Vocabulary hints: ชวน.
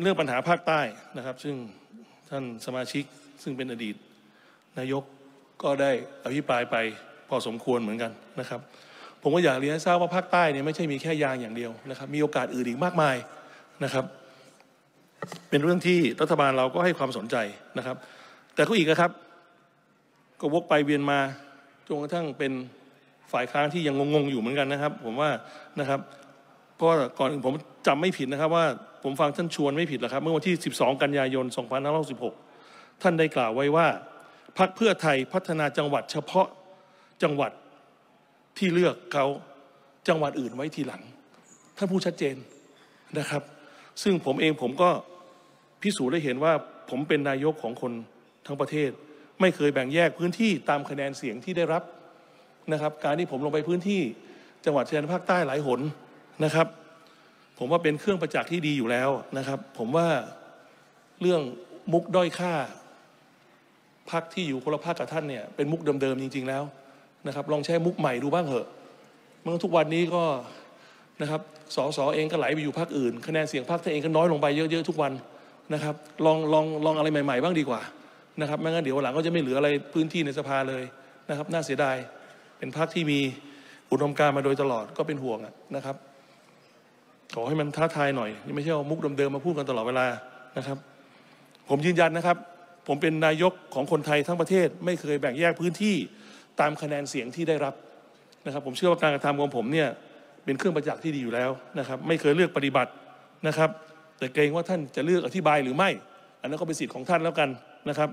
เรื่องปัญหาภาคใต้นะครับซึ่งท่านสมาชิกซึ่งเป็นอดีตนายกก็ได้อภิปรายไปพอสมควรเหมือนกันนะครับผมก็อยากเรียนให้ทราบว่าภาคใต้เนี่ยไม่ใช่มีแค่ยางอย่างเดียวนะครับมีโอกาสอื่นอีกมากมายนะครับเป็นเรื่องที่รัฐบาลเราก็ให้ความสนใจนะครับแต่ก็อีกนะครับก็วกไปเวียนมาจนกระทั่งเป็นฝ่ายค้านที่ยังงงๆอยู่เหมือนกันนะครับผมว่านะครับเพราะก่อนผมจำไม่ผิดนะครับว่าผมฟังท่านชวนไม่ผิดหรอกครับเมื่อวันที่12 กันยายน 2566ท่านได้กล่าวไว้ว่าพรรคเพื่อไทยพัฒนาจังหวัดเฉพาะจังหวัดที่เลือกเขาจังหวัดอื่นไว้ทีหลังท่านพูดชัดเจนนะครับซึ่งผมเองผมก็พิสูจน์ได้เห็นว่าผมเป็นนายกของคนทั้งประเทศไม่เคยแบ่งแยกพื้นที่ตามคะแนนเสียงที่ได้รับนะครับการที่ผมลงไปพื้นที่จังหวัดชายแดนภาคใต้หลายหนนะครับผมว่าเป็นเครื่องประจักษ์ที่ดีอยู่แล้วนะครับผมว่าเรื่องมุกด้อยค่าพรรคที่อยู่คนละภาคกับท่านเนี่ยเป็นมุกเดิมๆจริงๆแล้วนะครับลองใช้มุกใหม่ดูบ้างเถอะเมื่อทุกวันนี้ก็นะครับส.ส.เองก็ไหลไปอยู่พรรคอื่นคะแนนเสียงพรรคตัวเองก็น้อยลงไปเยอะๆทุกวันนะครับลองอะไรใหม่ๆบ้างดีกว่านะครับไม่งั้นเดี๋ยวหลังก็จะไม่เหลืออะไรพื้นที่ในสภาเลยนะครับน่าเสียดายเป็นพรรคที่มีอุดมการณ์มาโดยตลอดก็เป็นห่วงนะครับขอให้มันท้าทายหน่อยนี่ไม่ใช่เอามุกเดิมๆมาพูดกันตลอดเวลานะครับผมยืนยันนะครับผมเป็นนายกของคนไทยทั้งประเทศไม่เคยแบ่งแยกพื้นที่ตามคะแนนเสียงที่ได้รับนะครับผมเชื่อว่าการกระทำของผมเนี่ยเป็นเครื่องประจักษ์ที่ดีอยู่แล้วนะครับไม่เคยเลือกปฏิบัตินะครับแต่เกรงว่าท่านจะเลือกอธิบายหรือไม่อันนั้นก็เป็นสิทธิ์ของท่านแล้วกันนะครับ